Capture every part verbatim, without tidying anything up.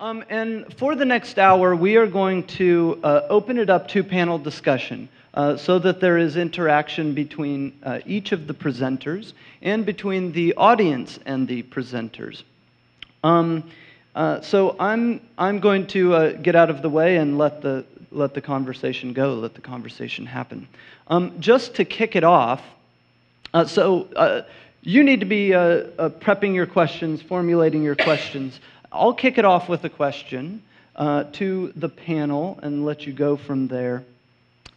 Um, and for the next hour, we are going to uh, open it up to panel discussion uh, so that there is interaction between uh, each of the presenters and between the audience and the presenters. Um, uh, so I'm, I'm going to uh, get out of the way and let the, let the conversation go, let the conversation happen. Um, just to kick it off, uh, so uh, you need to be uh, uh, prepping your questions, formulating your questions. I'll kick it off with a question uh, to the panel and let you go from there.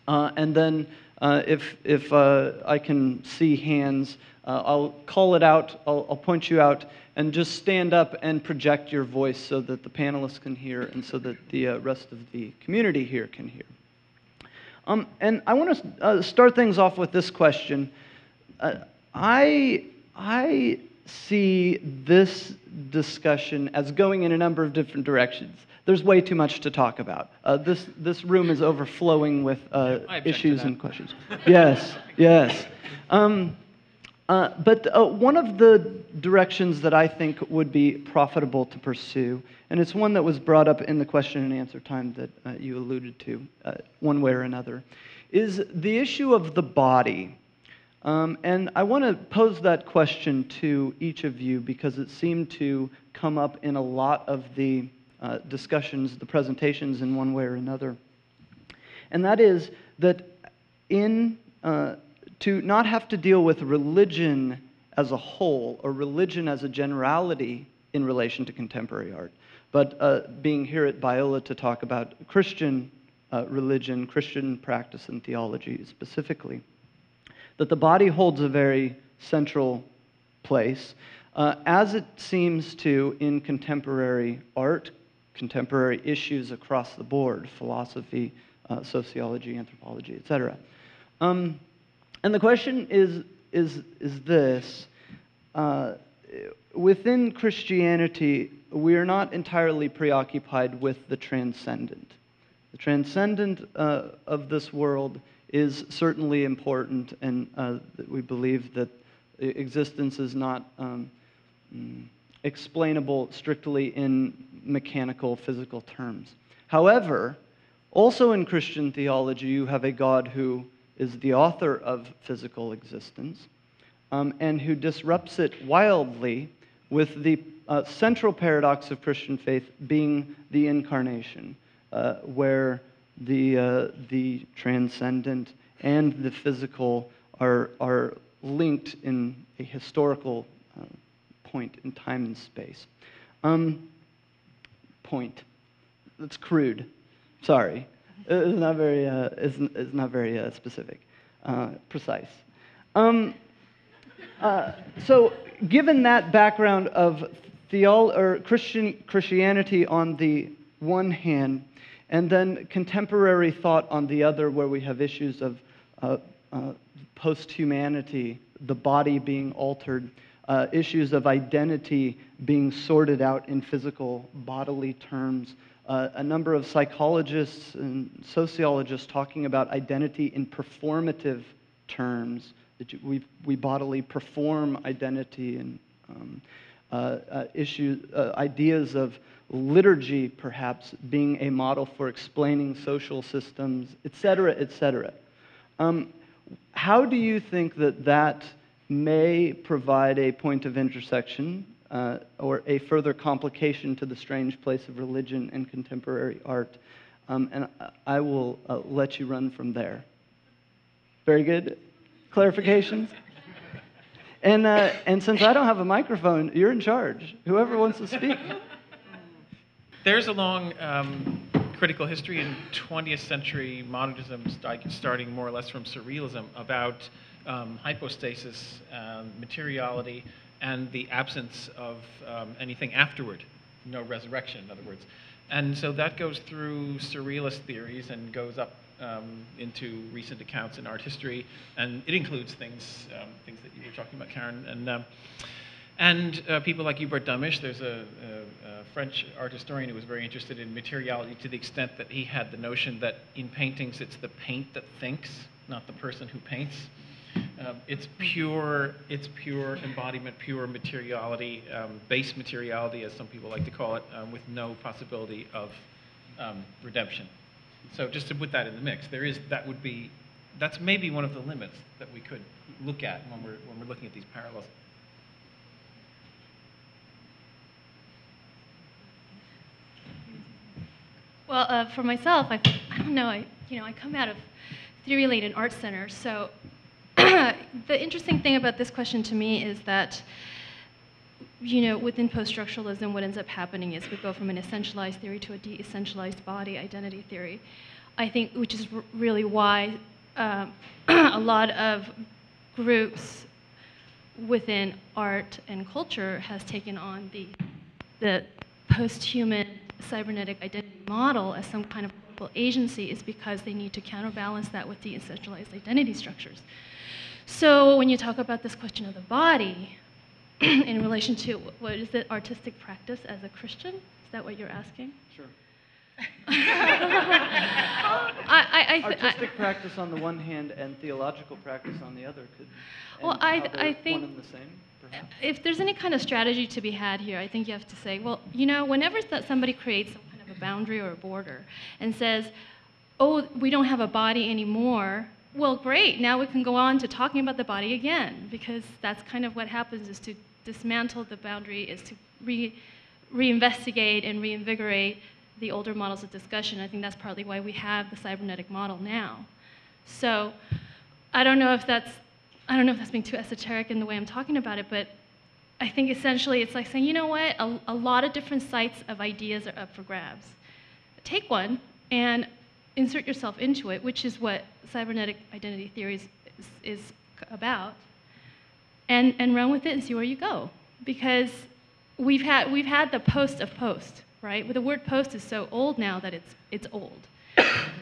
Uh, and then uh, if, if uh, I can see hands, uh, I'll call it out, I'll, I'll point you out, and just stand up and project your voice so that the panelists can hear and so that the uh, rest of the community here can hear. Um, and I want to uh, start things off with this question. Uh, I, I see this discussion as going in a number of different directions. There's way too much to talk about. Uh, this, this room is overflowing with uh, yeah, issues and questions. Yes, yes. Um, uh, but uh, one of the directions that I think would be profitable to pursue, and it's one that was brought up in the question and answer time that uh, you alluded to uh, one way or another, is the issue of the body. Um, and I want to pose that question to each of you because it seemed to come up in a lot of the uh, discussions, the presentations in one way or another. And that is that in, uh, to not have to deal with religion as a whole or religion as a generality in relation to contemporary art, but uh, being here at Biola to talk about Christian uh, religion, Christian practice and theology specifically, that the body holds a very central place, uh, as it seems to in contemporary art, contemporary issues across the board, philosophy, uh, sociology, anthropology, et cetera. Um, and the question is, is, is this. Uh, within Christianity, we are not entirely preoccupied with the transcendent. The transcendent uh, of this world is certainly important, and uh, we believe that existence is not um, explainable strictly in mechanical, physical terms. However, also in Christian theology, you have a God who is the author of physical existence um, and who disrupts it wildly with the uh, central paradox of Christian faith being the incarnation, uh, where The, uh, the transcendent and the physical are, are linked in a historical uh, point in time and space. Um, point. That's crude. Sorry. It's not very, uh, it's, it's not very uh, specific, uh, precise. Um, uh, so given that background of theol- or Christian, Christianity on the one hand, and then contemporary thought on the other, where we have issues of uh, uh, post-humanity, the body being altered, uh, issues of identity being sorted out in physical, bodily terms, uh, a number of psychologists and sociologists talking about identity in performative terms, that we, we bodily perform identity and um, uh, uh, issue, uh, ideas of liturgy, perhaps, being a model for explaining social systems, et cetera, et cetera. Um, how do you think that that may provide a point of intersection uh, or a further complication to the strange place of religion and contemporary art? Um, and I will uh, let you run from there. Very good. Clarifications? and, uh, and since I don't have a microphone, you're in charge. Whoever wants to speak. There's a long um, critical history in twentieth century modernism, starting more or less from surrealism, about um, hypostasis, um, materiality, and the absence of um, anything afterward, no resurrection, in other words. And so that goes through surrealist theories and goes up um, into recent accounts in art history, and it includes things, um, things that you were talking about, Karen. And, um, And uh, people like Hubert Damisch. There's a, a, a French art historian who was very interested in materiality to the extent that he had the notion that in paintings it's the paint that thinks, not the person who paints. Um, it's pure, it's pure embodiment, pure materiality, um, base materiality, as some people like to call it, um, with no possibility of um, redemption. So just to put that in the mix, there is that would be, that's maybe one of the limits that we could look at when we're when we're looking at these parallels. Well, uh, for myself, I, I don't know. I you know I come out of theory-led and art center, so. The interesting thing about this question to me is that, you know, within post-structuralism, what ends up happening is we go from an essentialized theory to a de-essentialized body identity theory, I think, which is r really why uh, a lot of groups within art and culture has taken on the, the post-human cybernetic identity model as some kind of agency, is because they need to counterbalance that with de-essentialized identity structures. So when you talk about this question of the body in relation to what is it, artistic practice as a Christian? Is that what you're asking? Sure. I, I, I artistic I, practice on the one hand and theological practice on the other. Could, well, I, I think one and the same, perhaps? If there's any kind of strategy to be had here, I think you have to say, well, you know, whenever that somebody creates some a boundary or a border and says, oh, we don't have a body anymore, well, great, now we can go on to talking about the body again, because that's kind of what happens, is to dismantle the boundary, is to re reinvestigate and reinvigorate the older models of discussion. I think that's partly why we have the cybernetic model now. So I don't know if that's I don't know if that's being too esoteric in the way I'm talking about it, but I think essentially it's like saying, you know what, a, a lot of different sites of ideas are up for grabs. Take one and insert yourself into it, which is what cybernetic identity theory is, is, is about, and, and run with it and see where you go. Because we've had, we've had the post of post, right? Well, the word post is so old now that it's, it's old.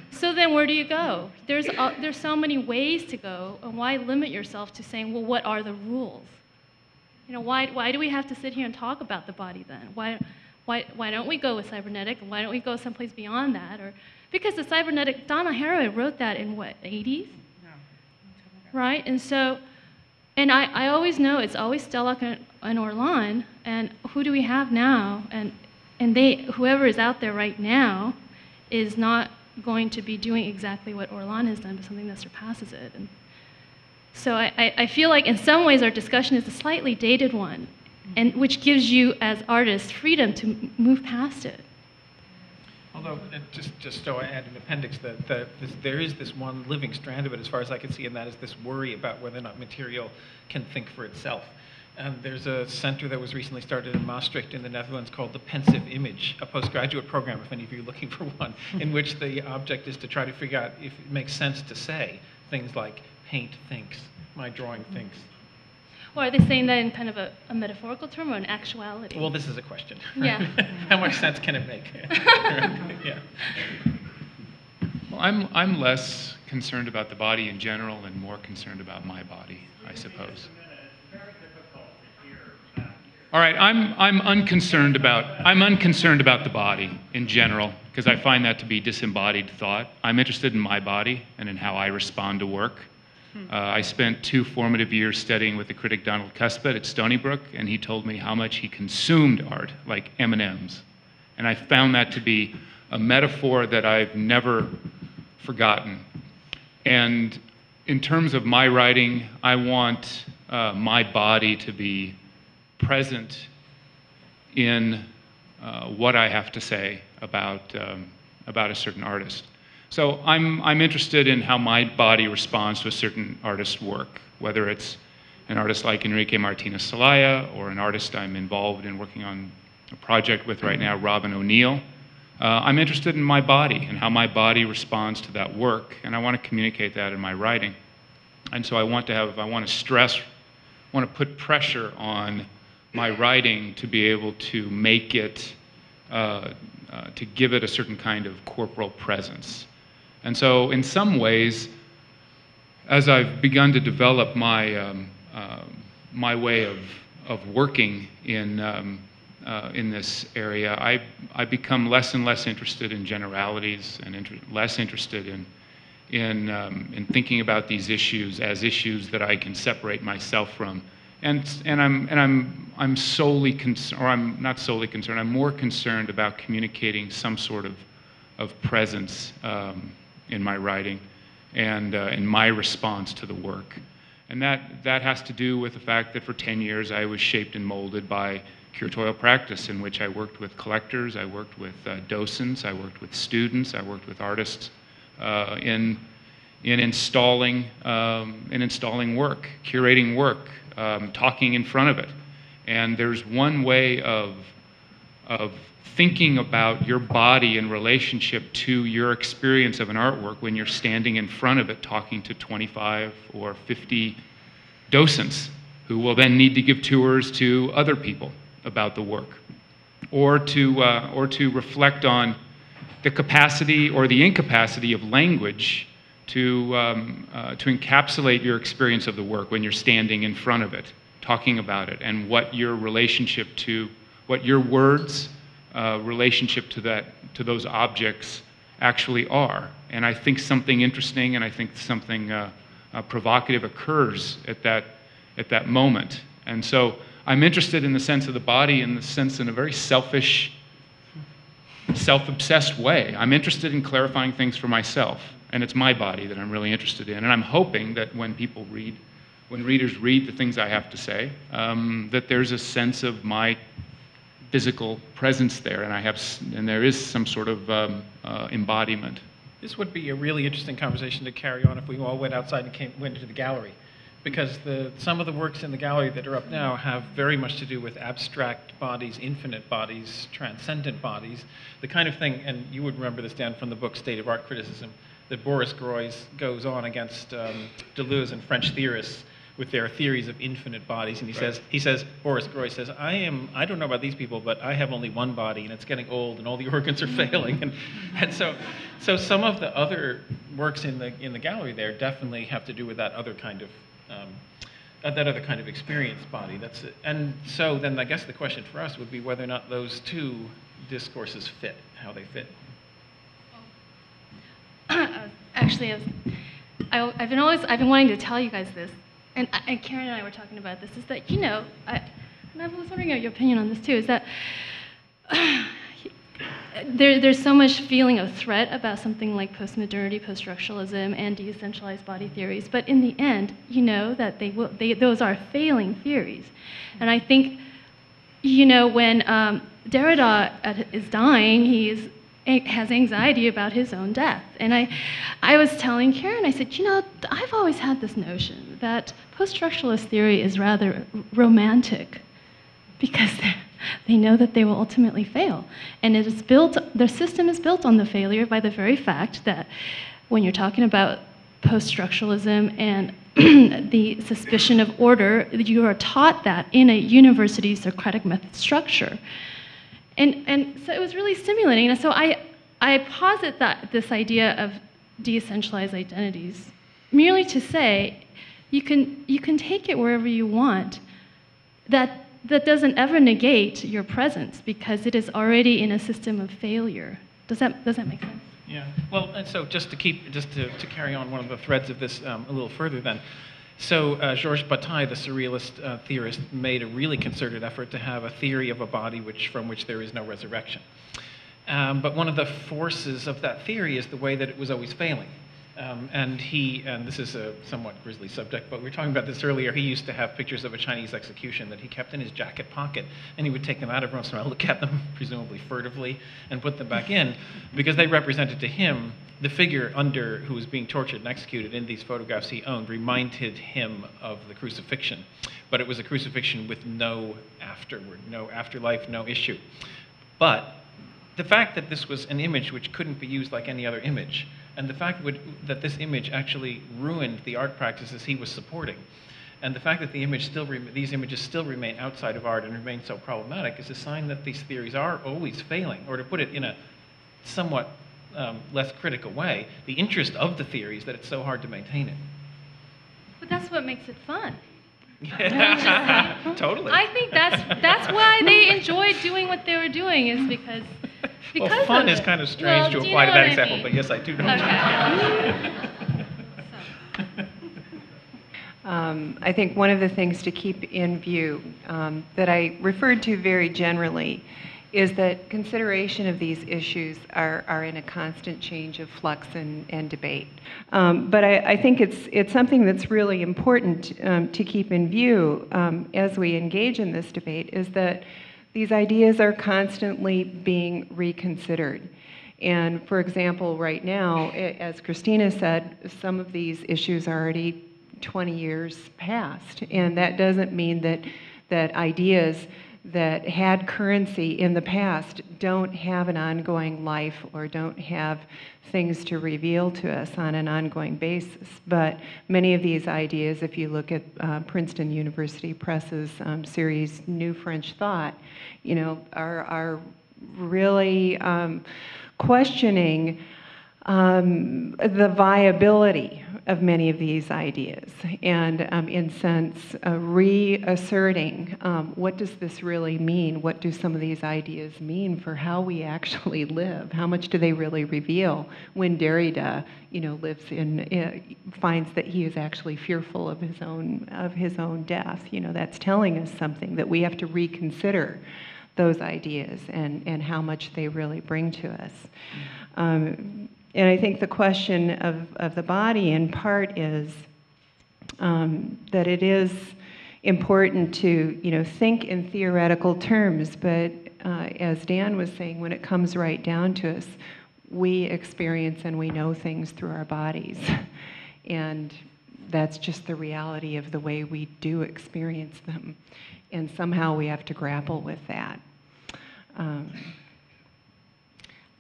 So then where do you go? There's, uh, there's so many ways to go, and why limit yourself to saying, well, what are the rules? You know, why, why do we have to sit here and talk about the body then? Why, why, why don't we go with cybernetic? Why don't we go someplace beyond that? Or because the cybernetic, Donna Haraway wrote that in what, the eighties? No. Right? And so, and I, I always know it's always Stella and, and Orlan, and who do we have now? And, and they, whoever is out there right now is not going to be doing exactly what Orlan has done, but something that surpasses it. And, So I, I feel like in some ways our discussion is a slightly dated one, and which gives you as artists freedom to move past it. Although, just, just so I add an appendix, that, that this, there is this one living strand of it as far as I can see, and that is this worry about whether or not material can think for itself. And there's a center that was recently started in Maastricht in the Netherlands called The Pensive Image, a postgraduate program, if any of you are looking for one, in which the object is to try to figure out if it makes sense to say things like, paint thinks, my drawing thinks. Well, are they saying that in kind of a, a metaphorical term or an actuality? Well, this is a question. Yeah. How much sense can it make? Yeah. Well, I'm, I'm less concerned about the body in general and more concerned about my body, I suppose. All right, I'm, I'm, unconcerned about, I'm unconcerned about the body in general, because I find that to be disembodied thought. I'm interested in my body and in how I respond to work. Uh, I spent two formative years studying with the critic Donald Kuspit at Stony Brook, and he told me how much he consumed art, like M and M's. And I found that to be a metaphor that I've never forgotten. And in terms of my writing, I want uh, my body to be present in uh, what I have to say about, um, about a certain artist. So I'm, I'm interested in how my body responds to a certain artist's work, whether it's an artist like Enrique Martinez Celaya or an artist I'm involved in working on a project with right now, Robin O'Neill. Uh, I'm interested in my body and how my body responds to that work, and I want to communicate that in my writing. And so I want to have, I want to stress, want to put pressure on my writing to be able to make it, uh, uh, to give it a certain kind of corporal presence. And so in some ways, as I've begun to develop my, um, uh, my way of, of working in, um, uh, in this area, I, I become less and less interested in generalities and inter less interested in, in, um, in thinking about these issues as issues that I can separate myself from. And, and, I'm, and I'm, I'm solely concerned, or I'm not solely concerned, I'm more concerned about communicating some sort of, of presence um, in my writing and uh, in my response to the work. And that, that has to do with the fact that for ten years I was shaped and molded by curatorial practice, in which I worked with collectors, I worked with uh, docents, I worked with students, I worked with artists uh, in, in, installing, um, in installing work, curating work, Um, talking in front of it. And there's one way of, of thinking about your body in relationship to your experience of an artwork when you're standing in front of it talking to twenty-five or fifty docents who will then need to give tours to other people about the work, or to, uh, or to reflect on the capacity or the incapacity of language to, um, uh, to encapsulate your experience of the work when you're standing in front of it, talking about it, and what your relationship to, what your words' uh, relationship to that, to those objects actually are. And I think something interesting and I think something uh, uh, provocative occurs at that, at that moment. And so I'm interested in the sense of the body, in the sense in a very selfish, self-obsessed way. I'm interested in clarifying things for myself. And it's my body that I'm really interested in. And I'm hoping that when people read, when readers read the things I have to say, um, that there's a sense of my physical presence there, and I have, and there is some sort of um, uh, embodiment. This would be a really interesting conversation to carry on if we all went outside and came, went into the gallery, because the, some of the works in the gallery that are up now have very much to do with abstract bodies, infinite bodies, transcendent bodies, the kind of thing, and you would remember this, Dan, from the book State of Art Criticism, that Boris Groys goes on against um, Deleuze and French theorists with their theories of infinite bodies, and he right. says, he says, Boris Groys says, I am, I don't know about these people, but I have only one body, and it's getting old, and all the organs are failing, and, and so, so some of the other works in the in the gallery there definitely have to do with that other kind of, um, that other kind of experience body. That's it. And so then I guess the question for us would be whether or not those two discourses fit, how they fit. Actually, I was, I, I've been always, I've been wanting to tell you guys this, and, and Karen and I were talking about this, is that, you know, I, and I was wondering your opinion on this too, is that uh, there, there's so much feeling of threat about something like postmodernity, post-structuralism, and de-essentialized body theories, but in the end, you know that they will, they, those are failing theories. And I think, you know, when um, Derrida is dying, he is, has anxiety about his own death. And I, I was telling Karen, I said, you know, I've always had this notion that post-structuralist theory is rather romantic because they know that they will ultimately fail. And it is built, their system is built on the failure by the very fact that when you're talking about post-structuralism and the suspicion of order, you are taught that in a university Socratic method structure. And, and so it was really stimulating. And so I, I posit that this idea of de-essentialized identities merely to say you can, you can take it wherever you want. That, that doesn't ever negate your presence because it is already in a system of failure. Does that, does that make sense? Yeah. Well, and so just to keep, just to, to carry on one of the threads of this um, a little further then. So uh, Georges Bataille, the surrealist uh, theorist, made a really concerted effort to have a theory of a body which, from which there is no resurrection. Um, but one of the forces of that theory is the way that it was always failing. Um, and he, and this is a somewhat grisly subject, but we were talking about this earlier, he used to have pictures of a Chinese execution that he kept in his jacket pocket, and he would take them out every once in a while, look at them, presumably furtively, and put them back in, because they represented to him the figure under who was being tortured and executed in these photographs he owned reminded him of the crucifixion, but it was a crucifixion with no afterward, no afterlife, no issue. But the fact that this was an image which couldn't be used like any other image, and the fact would, that this image actually ruined the art practices he was supporting, and the fact that the image still re these images still remain outside of art and remain so problematic is a sign that these theories are always failing, or to put it in a somewhat um, less critical way, the interest of the theory is that it's so hard to maintain it. But that's what makes it fun. Totally. I think that's, that's why they enjoyed doing what they were doing, is because Because well, fun is kind of strange well, to apply to that example, mean? But yes, I do know. Okay. Um, I think one of the things to keep in view um, that I referred to very generally is that consideration of these issues are, are in a constant change of flux and, and debate. Um, but I, I think it's, it's something that's really important um, to keep in view um, as we engage in this debate, is that these ideas are constantly being reconsidered. And for example, right now, as Christina said, some of these issues are already twenty years past, and that doesn't mean that, that ideas that had currency in the past don't have an ongoing life or don't have things to reveal to us on an ongoing basis. But many of these ideas, if you look at uh, Princeton University Press's um, series New French Thought, you know, are, are really um, questioning um, the viability of many of these ideas, and um, in sense uh, reasserting um, what does this really mean? What do some of these ideas mean for how we actually live? How much do they really reveal? When Derrida, you know, lives in uh, finds that he is actually fearful of his own of his own death, you know, that's telling us something, that we have to reconsider those ideas and and how much they really bring to us. Um, And I think the question of, of the body, in part, is um, that it is important to, you know, think in theoretical terms, but uh, as Dan was saying, when it comes right down to us, we experience and we know things through our bodies. And that's just the reality of the way we do experience them. And somehow we have to grapple with that. Um,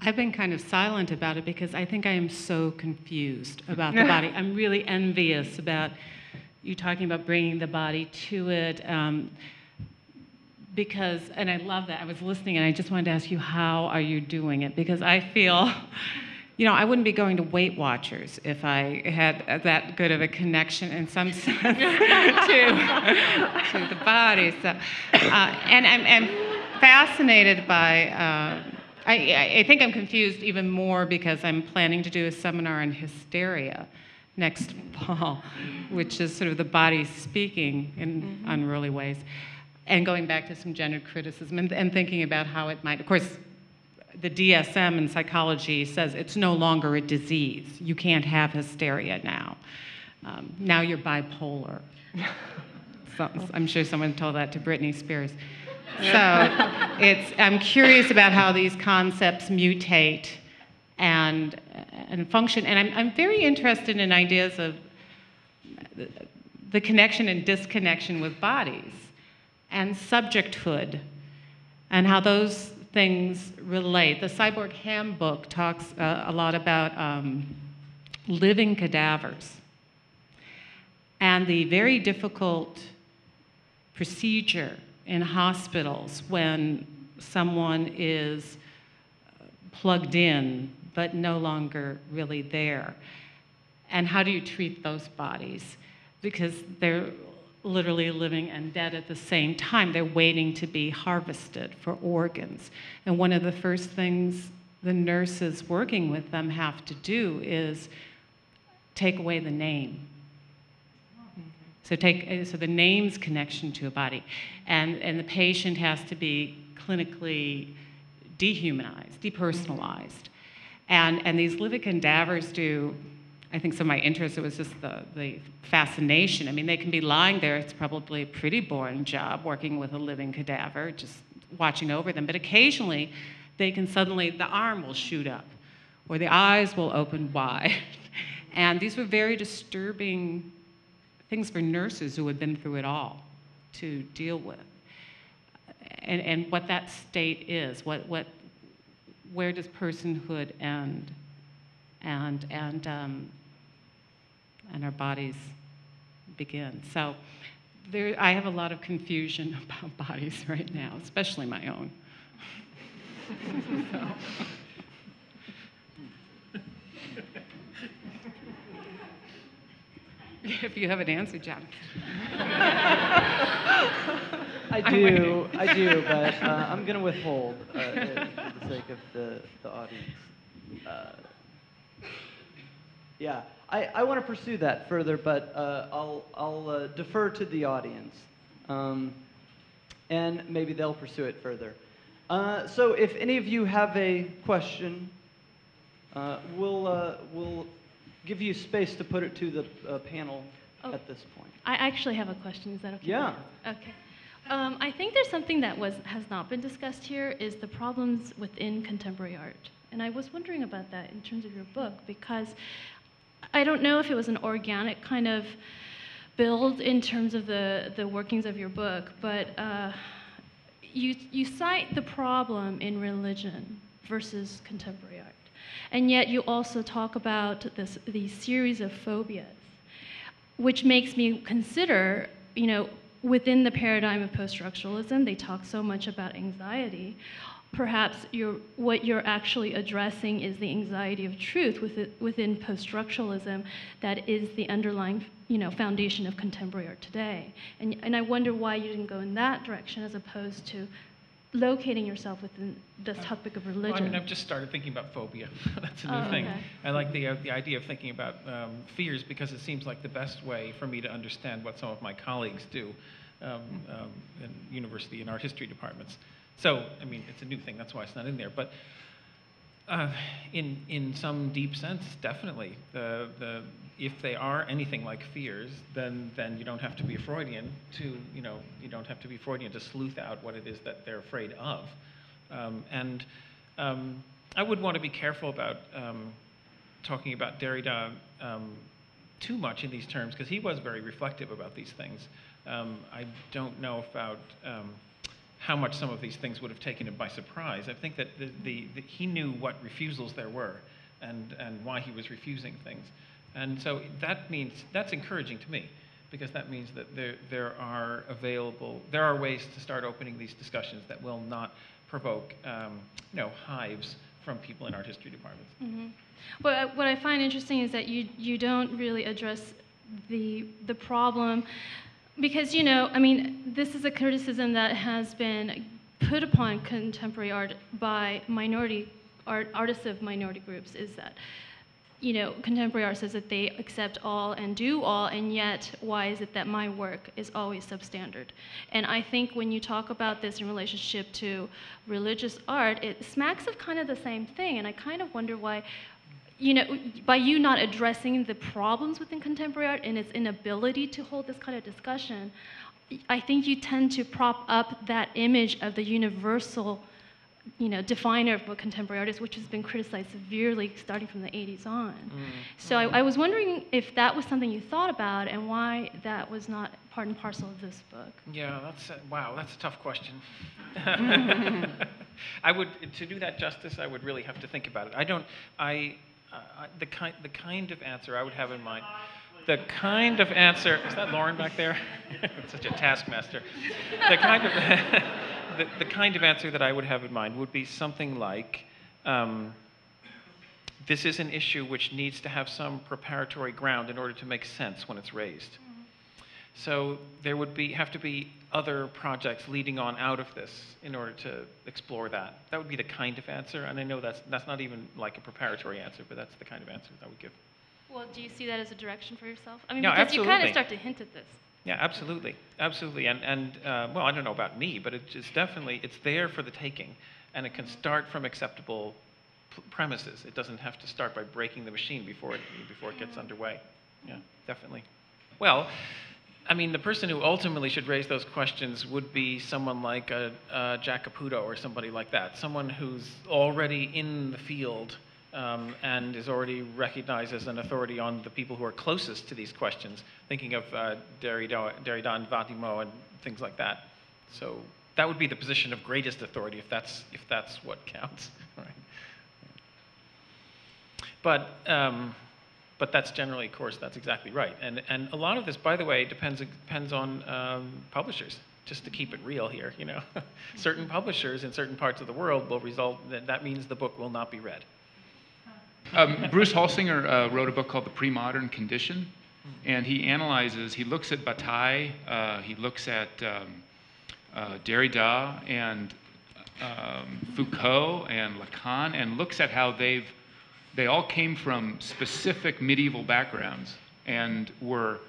I've been kind of silent about it because I think I am so confused about the body. I'm really envious about you talking about bringing the body to it, um, because, and I love that. I was listening and I just wanted to ask you, how are you doing it? Because I feel, you know, I wouldn't be going to Weight Watchers if I had that good of a connection in some sense to, to the body. So, uh, and I'm and fascinated by, uh, I, I think I'm confused even more because I'm planning to do a seminar on hysteria next fall, which is sort of the body speaking in mm-hmm. unruly ways, and going back to some gendered criticism and, and thinking about how it might, of course, the D S M in psychology says it's no longer a disease. You can't have hysteria now. Um, now you're bipolar. So, I'm sure someone told that to Britney Spears. So it's, I'm curious about how these concepts mutate and, and function. And I'm, I'm very interested in ideas of the connection and disconnection with bodies and subjecthood and how those things relate. The Cyborg Handbook talks uh, a lot about um, living cadavers and the very difficult procedure in hospitals when someone is plugged in but no longer really there. And how do you treat those bodies? Because they're literally living and dead at the same time. They're waiting to be harvested for organs. And one of the first things the nurses working with them have to do is take away the name. So take so the name's connection to a body, and and the patient has to be clinically dehumanized, depersonalized, and and these living cadavers do. I think some of my interest it was just the the fascination. I mean, they can be lying there. It's probably a pretty boring job working with a living cadaver, just watching over them. But occasionally, they can suddenly the arm will shoot up, or the eyes will open wide, and these were very disturbing things for nurses who had been through it all to deal with, and, and what that state is, what, what, where does personhood end, and, and, um, and our bodies begin. So there, I have a lot of confusion about bodies right now, especially my own. So. If you have an answer, Jonathan. I do, I do, but uh, I'm going to withhold uh, for the sake of the, the audience. Uh, Yeah, I, I want to pursue that further, but uh, I'll, I'll uh, defer to the audience, um, and maybe they'll pursue it further. Uh, so if any of you have a question, uh, we'll, uh, we'll give you space to put it to the uh, panel oh, at this point. I actually have a question. Is that okay? Yeah. Okay. Um, I think there's something that was has not been discussed here, is the problems within contemporary art. And I was wondering about that in terms of your book, because I don't know if it was an organic kind of build in terms of the, the workings of your book, but uh, you, you cite the problem in religion versus contemporary art. And yet you also talk about this, these series of phobias, which makes me consider, you know, within the paradigm of post-structuralism, they talk so much about anxiety. Perhaps you're, what you're actually addressing is the anxiety of truth within, within post-structuralism that is the underlying, you know, foundation of contemporary art today. And, and I wonder why you didn't go in that direction as opposed to locating yourself within the topic of religion. Well, I mean, I've just started thinking about phobia. That's a new oh, thing. Okay. I like the, uh, the idea of thinking about um, fears, because it seems like the best way for me to understand what some of my colleagues do um, um, in university and art history departments. So, I mean, it's a new thing, that's why it's not in there. But uh, in, in some deep sense, definitely, the, the, if they are anything like fears, then, then you don't have to be a Freudian to, you know, you don't have to be Freudian to sleuth out what it is that they're afraid of. Um, and um, I would want to be careful about um, talking about Derrida um, too much in these terms, because he was very reflective about these things. Um, I don't know about... Um, how much some of these things would have taken him by surprise. I think that the, the, the, he knew what refusals there were and, and why he was refusing things. And so that means, that's encouraging to me, because that means that there, there are available, there are ways to start opening these discussions that will not provoke um, you know, hives from people in art history departments. Mm-hmm. But what I find interesting is that you, you don't really address the, the problem. Because, you know, I mean, this is a criticism that has been put upon contemporary art by minority art, artists of minority groups, is that, you know, contemporary art says that they accept all and do all, and yet why is it that my work is always substandard? And I think when you talk about this in relationship to religious art, it smacks of kind of the same thing, and I kind of wonder why. You know, by you not addressing the problems within contemporary art and its inability to hold this kind of discussion, I think you tend to prop up that image of the universal, you know, definer of what contemporary art is, which has been criticized severely starting from the eighties on. Mm-hmm. So I, I was wondering if that was something you thought about and why that was not part and parcel of this book. Yeah, that's a, wow, that's a tough question. I would, to do that justice, I would really have to think about it. I don't, I. Uh, the kind, the kind of answer I would have in mind, the kind of answer, is that Lauren back there? Such a taskmaster. The kind of, the, the kind of answer that I would have in mind would be something like, um, this is an issue which needs to have some preparatory ground in order to make sense when it's raised. So there would be, have to be other projects leading on out of this in order to explore that. That would be the kind of answer, and I know that's, that's not even like a preparatory answer, but that's the kind of answer I would give. Well, do you see that as a direction for yourself? I mean, no, because absolutely. You kind of start to hint at this. Yeah, absolutely, absolutely, and, and uh, well, I don't know about me, but it's just definitely, it's there for the taking, and it can start from acceptable premises. It doesn't have to start by breaking the machine before it, before it gets underway. Yeah, definitely. Well, I mean, the person who ultimately should raise those questions would be someone like a, a Jack Caputo or somebody like that, someone who's already in the field um, and is already recognized as an authority on the people who are closest to these questions, thinking of uh, Derrida, Derrida and Vatimo and things like that. So that would be the position of greatest authority, if that's, if that's what counts. Right. But... Um, But that's generally, of course, that's exactly right. And, and a lot of this, by the way, depends, depends on um, publishers, just to keep it real here, you know. Certain publishers in certain parts of the world will result, that, that means the book will not be read. Um, Bruce Halsinger uh, wrote a book called The Premodern Condition, and he analyzes, he looks at Bataille, uh, he looks at um, uh, Derrida and um, Foucault and Lacan, and looks at how they've They all came from specific medieval backgrounds and were,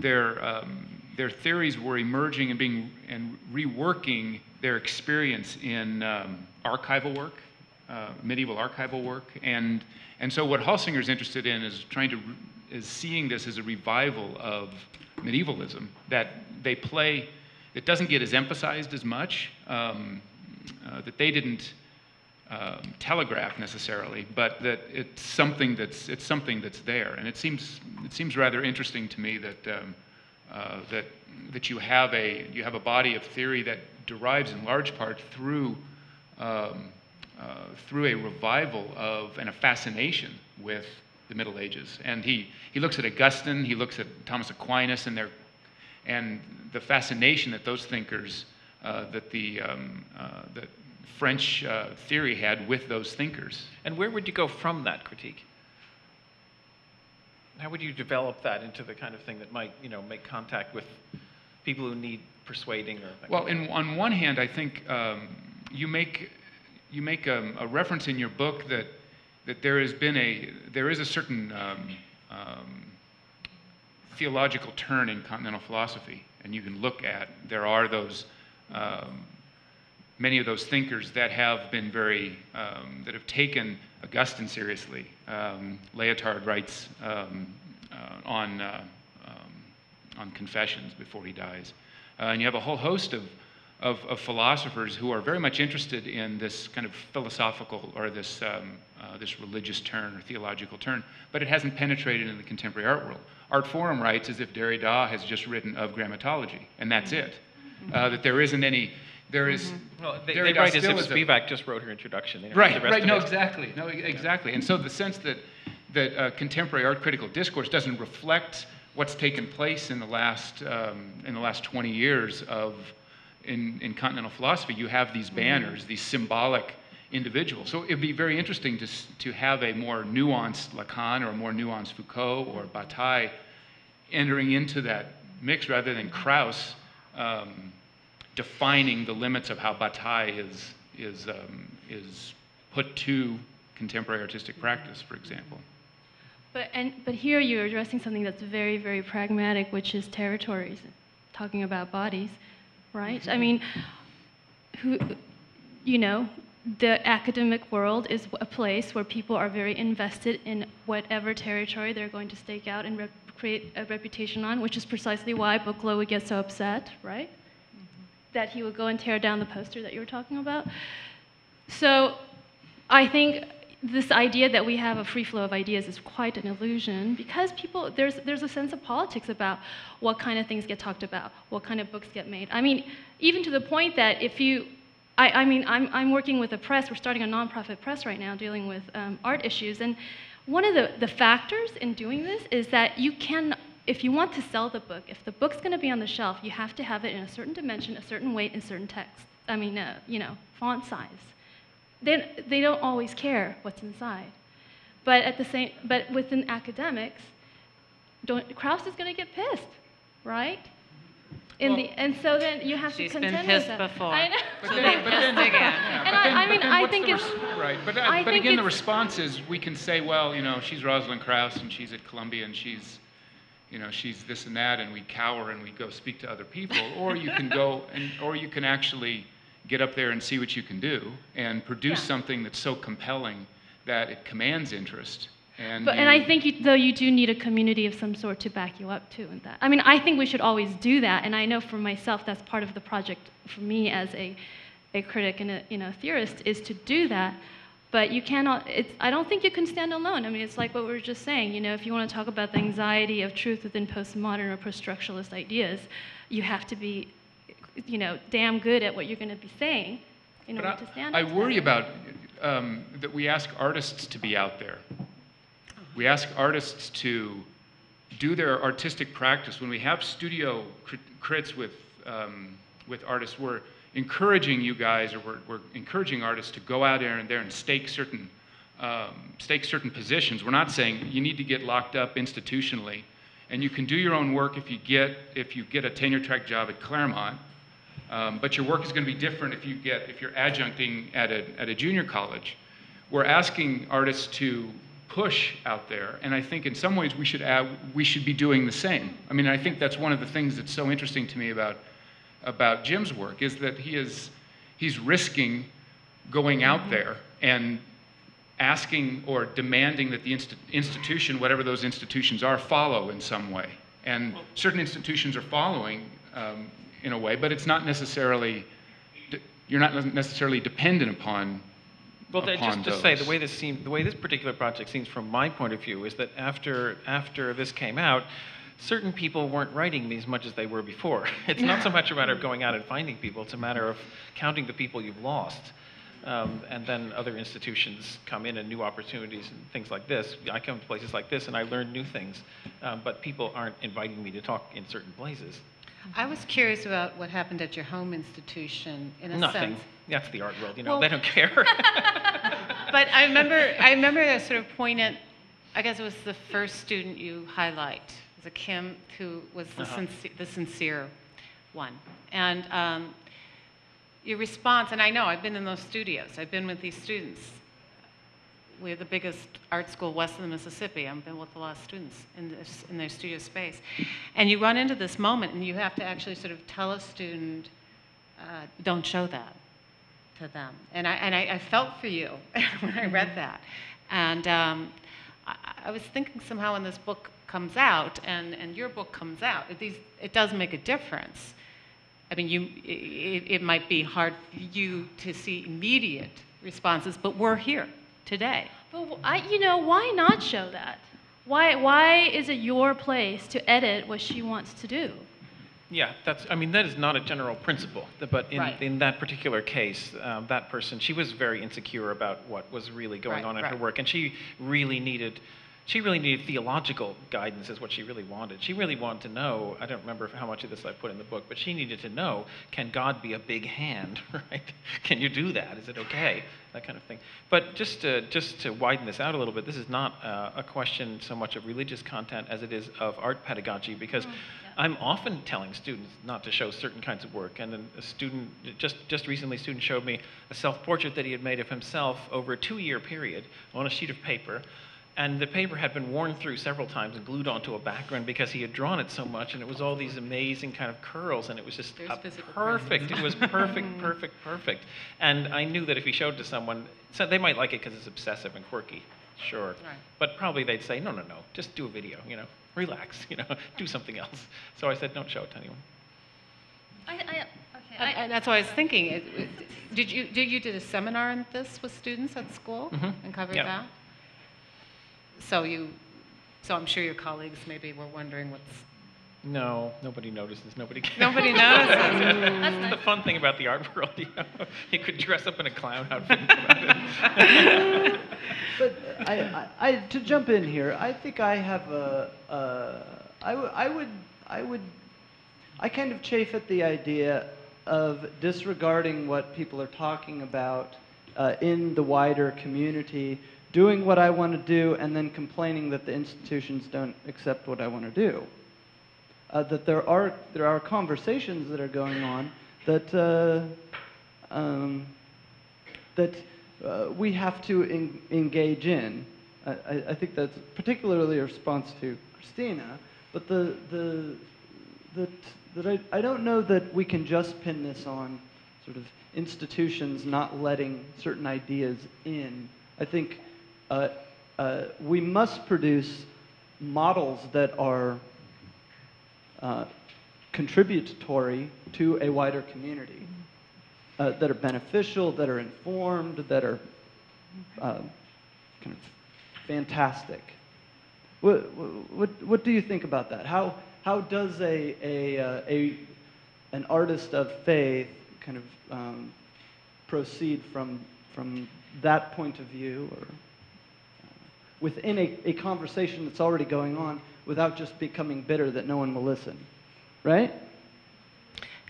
their, um, their theories were emerging and, being, and reworking their experience in um, archival work, uh, medieval archival work. And, and so what Halsinger's interested in is trying to, is seeing this as a revival of medievalism, that they play, it doesn't get as emphasized as much, um, uh, that they didn't, Um, telegraph necessarily, but that it's something that's it's something that's there, and it seems it seems rather interesting to me that um, uh, that that you have a you have a body of theory that derives in large part through um, uh, through a revival of and a fascination with the Middle Ages, and he he looks at Augustine, he looks at Thomas Aquinas, and their and the fascination that those thinkers uh, that the um, uh, that French uh, theory had with those thinkers. And where would you go from that critique? How would you develop that into the kind of thing that might, you know, make contact with people who need persuading? Or well, in, on one hand, I think um, you make you make um, a reference in your book that that there has been a there is a certain um, um, theological turn in continental philosophy, and you can look at there are those. Um, many of those thinkers that have been very, um, that have taken Augustine seriously. Um, Lyotard writes um, uh, on, uh, um, on Confessions before he dies. Uh, and you have a whole host of, of, of philosophers who are very much interested in this kind of philosophical or this, um, uh, this religious turn or theological turn, but it hasn't penetrated in the contemporary art world. Art Forum writes as if Derrida has just written of grammatology, and that's it. Uh, that there isn't any, There is. Mm-hmm. Well, they, they write as if Spivak just wrote her introduction. They right. The rest right. Of no. It. Exactly. No. Exactly. Yeah. And so the sense that that uh, contemporary art critical discourse doesn't reflect what's taken place in the last um, in the last twenty years of in in continental philosophy. You have these banners, mm-hmm. these symbolic individuals. So it'd be very interesting to to have a more nuanced Lacan or a more nuanced Foucault or Bataille entering into that mix rather than Krauss. Um, defining the limits of how Bataille is, is, um, is put to contemporary artistic practice, for example. But, and, but here you're addressing something that's very, very pragmatic, which is territories, talking about bodies, right? I mean, who, you know, the academic world is a place where people are very invested in whatever territory they're going to stake out and rep create a reputation on, which is precisely why Boclo would get so upset, right? That he would go and tear down the poster that you were talking about. So I think this idea that we have a free flow of ideas is quite an illusion because people, there's, there's a sense of politics about what kind of things get talked about, what kind of books get made. I mean, even to the point that if you, I, I mean, I'm, I'm working with a press, we're starting a nonprofit press right now dealing with um, art issues, and one of the, the factors in doing this is that you can, if you want to sell the book, if the book's going to be on the shelf, you have to have it in a certain dimension, a certain weight, and certain text. I mean, uh, you know, font size. They, they don't always care what's inside. But at the same, but within academics, don't, Krauss is going to get pissed, right? In well, the, and so then you have to contend with that. She's been pissed before. I know. But then, but then again. Yeah, and but I, then, I mean, but I think it's right. But, I, I but again, the response is we can say, well, you know, she's Rosalind Krauss and she's at Columbia and she's. You know, she's this and that, and we cower and we go speak to other people, or you can go and, or you can actually get up there and see what you can do and produce yeah. something that's so compelling that it commands interest. And but, you, and I think you, though you do need a community of some sort to back you up too in that. I mean, I think we should always do that, and I know for myself that's part of the project for me as a, a critic and a you know theorist is to do that. But you cannot, it's, I don't think you can stand alone. I mean, it's like what we were just saying, you know, if you want to talk about the anxiety of truth within postmodern or post-structuralist ideas, you have to be, you know, damn good at what you're going to be saying in but order I, to stand I alone. I worry about um, that we ask artists to be out there. We ask artists to do their artistic practice. When we have studio crits with, um, with artists, we're encouraging you guys, or we're, we're encouraging artists to go out there and there and stake certain, um, stake certain positions. We're not saying you need to get locked up institutionally, and you can do your own work if you get if you get a tenure track job at Claremont, um, but your work is going to be different if you get if you're adjuncting at a at a junior college. we're asking artists to push out there, and I think in some ways we should add, we should be doing the same. I mean, I think that's one of the things that's so interesting to me about about Jim's work, is that he is he's risking going out there and asking or demanding that the inst institution, whatever those institutions are, follow in some way. And certain institutions are following um, in a way, but it's not necessarily you're not necessarily dependent upon. Well, just to say, the way this seemed, the way this particular project seems from my point of view is that after after this came out, certain people weren't writing as much as they were before. It's not so much a matter of going out and finding people; it's a matter of counting the people you've lost, um, and then other institutions come in and new opportunities and things like this. I come to places like this and I learn new things, um, but people aren't inviting me to talk in certain places. I was curious about what happened at your home institution, in a Nothing. sense. That's the art world, you know, well, they don't care. But I remember, I remember a sort of poignant, I guess it was the first student you highlight, it was a Kim who was the, uh-huh. sincere, the sincere one. And um, your response, and I know, I've been in those studios, I've been with these students. We're the biggest art school west of the Mississippi. I've been with a lot of students in, this, in their studio space. And you run into this moment, and you have to actually sort of tell a student, uh, don't show that to them. And I, and I, I felt for you when I read that. And um, I, I was thinking somehow when this book comes out, and, and your book comes out, it, these, it does make a difference. I mean, you, it, it might be hard for you to see immediate responses, but we're here today. But I, you know, why not show that? Why, why is it your place to edit what she wants to do? Yeah, that's, I mean, that is not a general principle, but in, right. in that particular case, um, that person, she was very insecure about what was really going right, on in right. her work, and she really needed, she really needed theological guidance is what she really wanted. She really wanted to know, I don't remember how much of this I put in the book, but she needed to know, can God be a big hand, right? Can you do that? Is it okay? That kind of thing. But just to, just to widen this out a little bit, this is not uh, a question so much of religious content as it is of art pedagogy, because oh, yeah. I'm often telling students not to show certain kinds of work. And a student, just, just recently a student showed me a self-portrait that he had made of himself over a two-year period on a sheet of paper. And the paper had been worn through several times and glued onto a background because he had drawn it so much, and it was all these amazing kind of curls, and it was just perfect. It was perfect, perfect, perfect. And I knew that if he showed it to someone, so they might like it because it's obsessive and quirky, sure. Right. But probably they'd say, no, no, no, just do a video, you know, relax, you know, do something else. So I said, don't show it to anyone. I, I, I, and that's what I was thinking. It, it, did you, did you did a seminar on this with students at school mm-hmm. and covered yeah. that? So you, so I'm sure your colleagues maybe were wondering what's... No, nobody notices, nobody cares. Nobody notices. That's nice. The fun thing about the art world, you know, you could dress up in a clown outfit. But I, I, I, to jump in here, I think I have a, a I, w I would, I would, I kind of chafe at the idea of disregarding what people are talking about uh, in the wider community, doing what I want to do, and then complaining that the institutions don't accept what I want to do. Uh, that there are there are conversations that are going on that uh, um, that uh, we have to in, engage in. I, I think that's particularly a response to Christina. But the the that that I I don't know that we can just pin this on sort of institutions not letting certain ideas in. I think. Uh, uh, we must produce models that are uh, contributory to a wider community, uh, that are beneficial, that are informed, that are uh, kind of fantastic. What, what, what do you think about that? How, how does a, a, uh, a, an artist of faith kind of um, proceed from, from that point of view? Or within a, a conversation that's already going on, without just becoming bitter that no one will listen, right?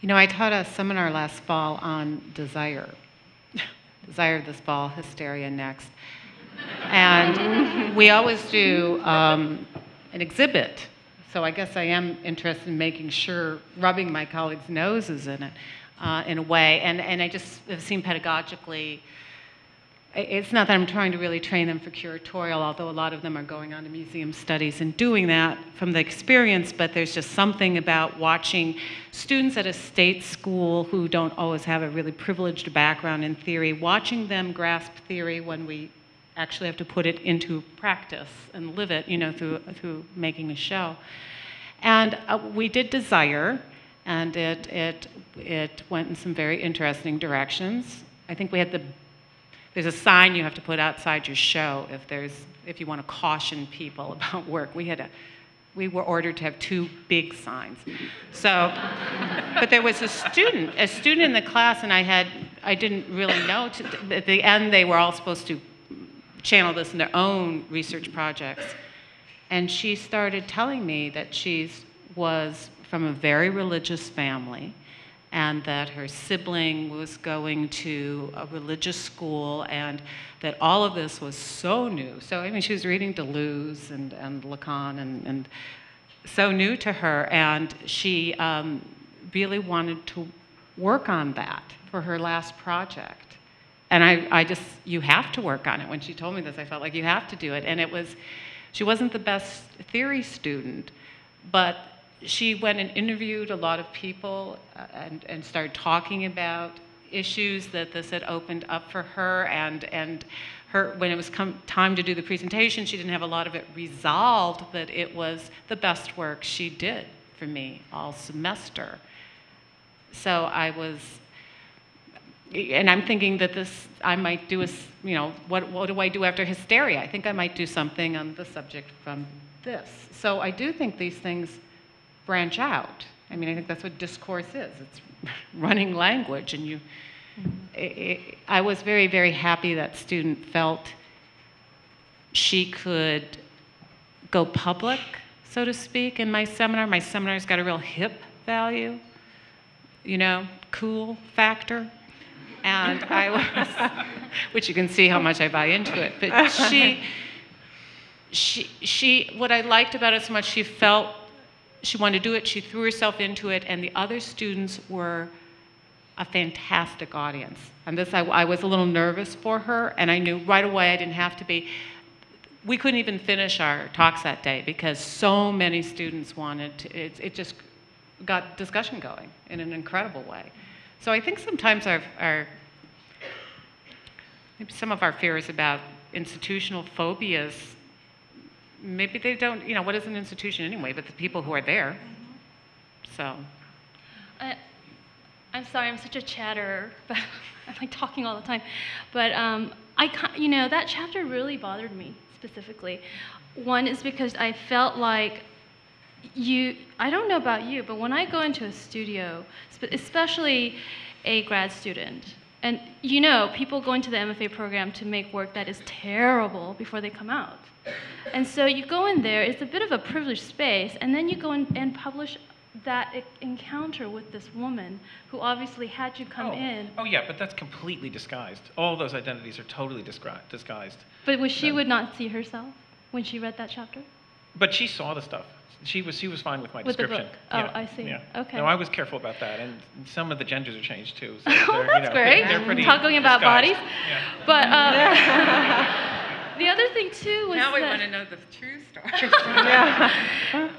You know, I taught a seminar last fall on desire. Desire this fall, hysteria next. And we always do um, an exhibit. So I guess I am interested in making sure, rubbing my colleagues' noses in it, uh, in a way. And, and I just have seen pedagogically it's not that I'm trying to really train them for curatorial, although a lot of them are going on to museum studies and doing that from the experience, but there's just something about watching students at a state school who don't always have a really privileged background in theory, watching them grasp theory when we actually have to put it into practice and live it, you know, through, through making a show. And uh, we did Desire, and it, it, it went in some very interesting directions. I think we had the There's a sign you have to put outside your show if there's if you want to caution people about work. We had a we were ordered to have two big signs. So, but there was a student, a student in the class, and I had I didn't really know. To, at the end, they were all supposed to channel this in their own research projects, and she started telling me that she was from a very religious family, and that her sibling was going to a religious school, and that all of this was so new. So, I mean, she was reading Deleuze and, and Lacan, and, and so new to her, and she um, really wanted to work on that for her last project. And I, I just, you have to work on it. When she told me this, I felt like you have to do it. And it was, she wasn't the best theory student, but she went and interviewed a lot of people and, and started talking about issues that this had opened up for her. And, and her, when it was come, time to do the presentation, she didn't have a lot of it resolved, but it was the best work she did for me all semester. So I was, and I'm thinking that this, I might do a, you know, what, what do I do after Hysteria? I think I might do something on the subject from this. So I do think these things branch out. I mean, I think that's what discourse is. It's running language, and you. Mm-hmm. it, it, I was very, very happy that student felt she could go public, so to speak, in my seminar. My seminar's got a real hip value, you know, cool factor, and I was, which you can see how much I buy into it. But she, she, she. What I liked about it so much, she felt. She wanted to do it, she threw herself into it, and the other students were a fantastic audience. And this, I, I was a little nervous for her, and I knew right away I didn't have to be. We couldn't even finish our talks that day because so many students wanted to, it, it just got discussion going in an incredible way. So I think sometimes our, our maybe some of our fears about institutional phobias, maybe they don't, you know, what is an institution anyway, but the people who are there, so. I, I'm sorry, I'm such a chatterer, but I'm like talking all the time. But, um, I, you know, that chapter really bothered me specifically. One is because I felt like you, I don't know about you, but when I go into a studio, especially a grad student, and you know, people go into the M F A program to make work that is terrible before they come out. And so you go in there, it's a bit of a privileged space, and then you go in and publish that encounter with this woman who obviously had you come oh. in. Oh yeah, but that's completely disguised. All those identities are totally disguised. But was she then, would not see herself when she read that chapter? But she saw the stuff. She was, she was fine with my with description. The book. Oh, yeah. I see. Yeah. Okay. No, I was careful about that, and some of the genders are changed too. So oh, that's you know, great. They're, they're pretty Talking about disguised. Bodies. Yeah. But uh, the other thing too was now we that, want to know the true story. Yeah.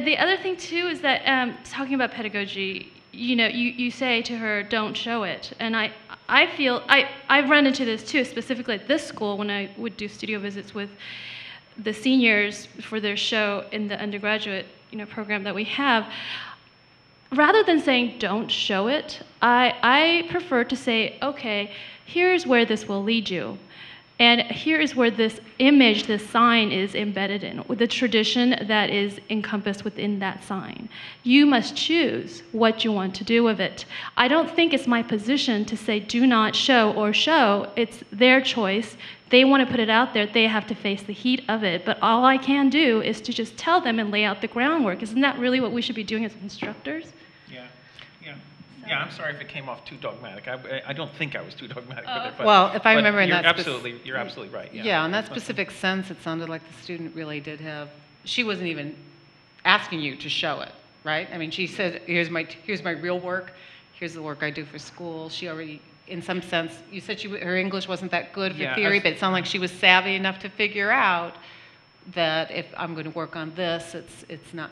The other thing too is that um, talking about pedagogy, you know, you, you say to her, "Don't show it," and I I feel I I've run into this too, specifically at this school when I would do studio visits with the seniors for their show in the undergraduate, you know, program that we have. Rather than saying don't show it, I, I prefer to say, okay, here's where this will lead you. And here is where this image, this sign is embedded in, with the tradition that is encompassed within that sign. You must choose what you want to do with it. I don't think it's my position to say do not show or show. It's their choice. They want to put it out there. They have to face the heat of it. But all I can do is to just tell them and lay out the groundwork. Isn't that really what we should be doing as instructors? Yeah. Yeah, I'm sorry if it came off too dogmatic. I, I don't think I was too dogmatic oh, with it. But, well, if I remember in you're that absolutely, you're absolutely right. Yeah, yeah in that specific sense, it sounded like the student really did have. She wasn't even asking you to show it, right? I mean, she said, "Here's my here's my real work. Here's the work I do for school." She already in some sense, you said she, her English wasn't that good for yeah, theory, I've, but it sounded like she was savvy enough to figure out that if I'm going to work on this, it's, it's not,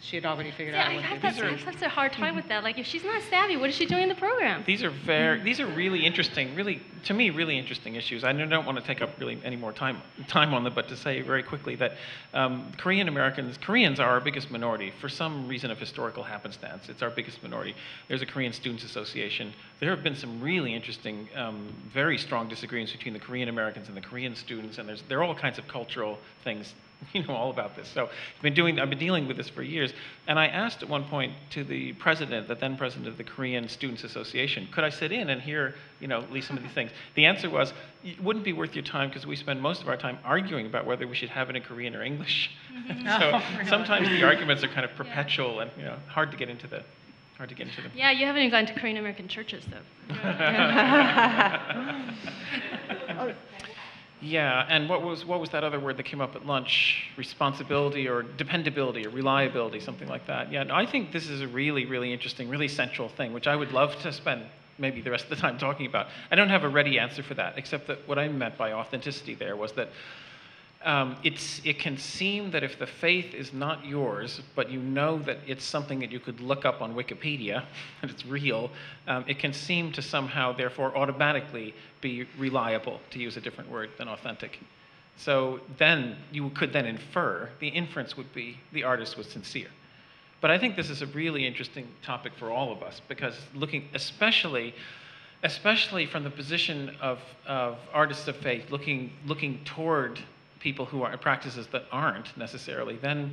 she had already figured yeah, out what to do. I have such a hard time with that. Like, if she's not savvy, what is she doing in the program? These are very, these are really interesting, really, to me, really interesting issues. I don't want to take up really any more time, time on them, but to say very quickly that um, Korean Americans, Koreans are our biggest minority for some reason of historical happenstance. It's our biggest minority. There's a Korean Students Association. There have been some really interesting, um, very strong disagreements between the Korean Americans and the Korean students, and there's, there are all kinds of cultural things. You know all about this. So I've been doing, I've been dealing with this for years. And I asked at one point to the president, the then president of the Korean Students Association, could I sit in and hear, you know, at least some of these things? The answer was, it wouldn't be worth your time because we spend most of our time arguing about whether we should have it in Korean or English. Mm-hmm. So oh, really? Sometimes the arguments are kind of perpetual yeah. and you know hard to get into the, hard to get into them. Yeah, you haven't even gone to Korean American churches though. oh. Yeah, and what was what was that other word that came up at lunch? Responsibility or dependability or reliability, something like that. Yeah, no, I think this is a really, really interesting, really central thing, which I would love to spend maybe the rest of the time talking about. I don't have a ready answer for that, except that what I meant by authenticity there was that um, it's it can seem that if the faith is not yours, but you know that it's something that you could look up on Wikipedia, and it's real, um, it can seem to somehow, therefore, automatically be reliable, to use a different word than authentic. So then you could then infer, the inference would be the artist was sincere. But I think this is a really interesting topic for all of us because looking, especially, especially from the position of, of artists of faith, looking, looking toward people who are practices that aren't necessarily, then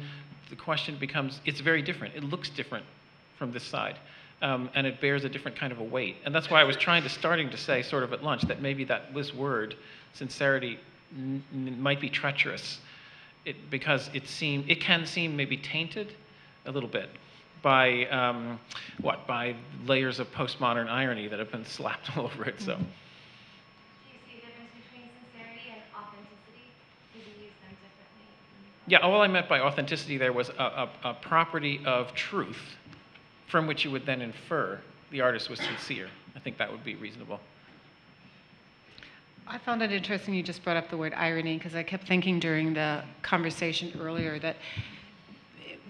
the question becomes, it's very different. It looks different from this side. Um, and it bears a different kind of a weight. And that's why I was trying to, starting to say sort of at lunch that maybe that this word, sincerity, n n might be treacherous it, because it, seem, it can seem maybe tainted a little bit by, um, what, by layers of postmodern irony that have been slapped all over it, so. Do you see the difference between sincerity and authenticity? Do you use them differently? Yeah, all I meant by authenticity there was a, a, a property of truth from which you would then infer the artist was sincere. I think that would be reasonable. I found it interesting you just brought up the word irony because I kept thinking during the conversation earlier that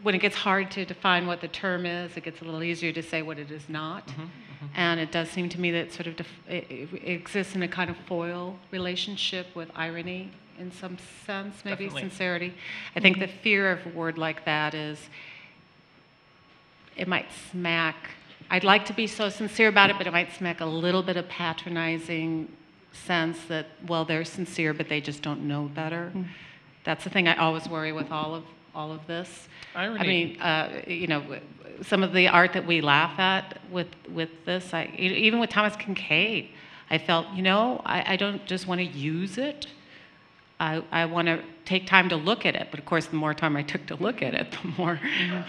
when it gets hard to define what the term is, it gets a little easier to say what it is not. Mm-hmm, mm-hmm. And it does seem to me that sort of def it, it exists in a kind of foil relationship with irony in some sense, maybe. Definitely. Sincerity. I think mm-hmm. the fear of a word like that is it might smack, I'd like to be so sincere about it, but it might smack a little bit of patronizing sense that, well, they're sincere, but they just don't know better. Mm. That's the thing I always worry with all of all of this. Irony. I mean, uh, you know, some of the art that we laugh at with, with this, I, even with Thomas Kinkade, I felt, you know, I, I don't just want to use it. I, I want to take time to look at it, but of course, the more time I took to look at it, the more... Mm.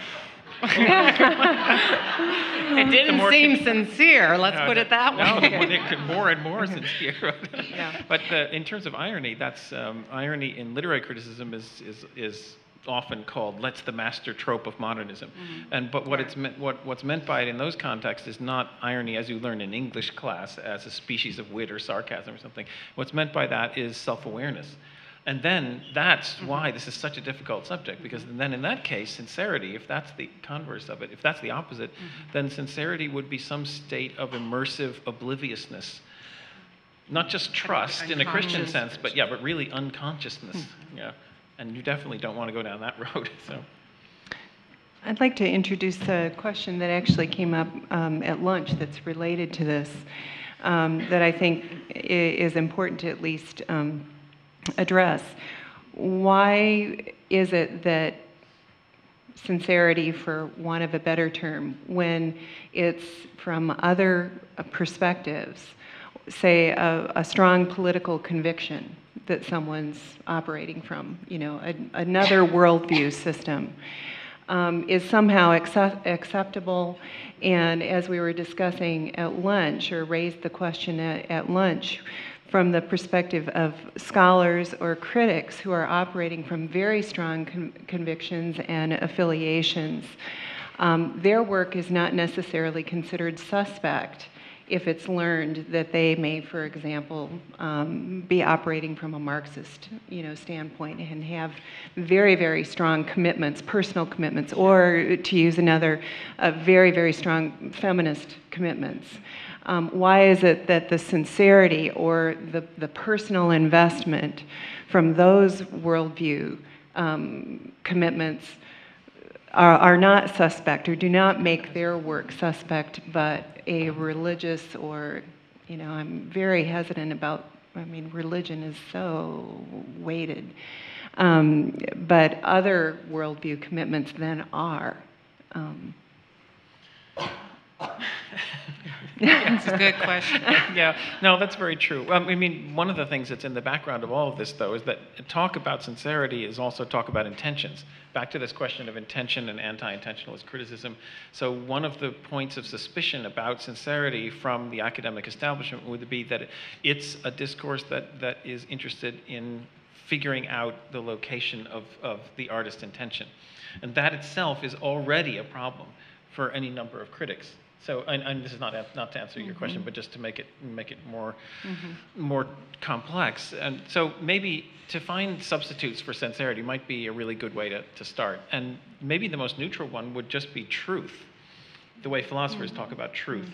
It didn't seem sincere, let's no, put it that no, way. No, more and more sincere. Yeah. But the, in terms of irony, that's um, irony in literary criticism is, is, is often called, let's the master trope of modernism. Mm-hmm. And But what right. it's meant, what, what's meant by it in those contexts is not irony as you learn in English class as a species of wit or sarcasm or something. What's meant by that is self-awareness. And then that's why this is such a difficult subject, because then in that case, sincerity, if that's the converse of it, if that's the opposite, mm-hmm. then sincerity would be some state of immersive obliviousness. Not just trust in a Christian sense, but yeah, but really unconsciousness. Mm-hmm. Yeah. And you definitely don't want to go down that road. So. I'd like to introduce a question that actually came up um, at lunch that's related to this, um, that I think is important to at least um, address. Why is it that sincerity, for want of a better term, when it's from other perspectives, say a, a strong political conviction that someone's operating from, you know, a, another worldview system, um, is somehow accept, acceptable? And as we were discussing at lunch, or raised the question at, at lunch, from the perspective of scholars or critics who are operating from very strong con convictions and affiliations, um, their work is not necessarily considered suspect if it's learned that they may, for example, um, be operating from a Marxist, you know, standpoint and have very, very strong commitments, personal commitments, or to use another, uh, very, very strong feminist commitments. Um, why is it that the sincerity or the, the personal investment from those worldview um, commitments are, are not suspect or do not make their work suspect, but a religious or, you know, I'm very hesitant about, I mean, religion is so weighted, um, but other worldview commitments then are. Um, That's a good question. Yeah, no, that's very true. Um, I mean, one of the things that's in the background of all of this, though, is that talk about sincerity is also talk about intentions. Back to this question of intention and anti-intentionalist criticism. So one of the points of suspicion about sincerity from the academic establishment would be that it's a discourse that, that is interested in figuring out the location of, of the artist's intention. And that itself is already a problem for any number of critics. So, and, and this is not not to answer your mm-hmm. question, but just to make it make it more mm-hmm. more complex. And so, maybe to find substitutes for sincerity might be a really good way to to start. And maybe the most neutral one would just be truth, the way philosophers mm-hmm. talk about truth.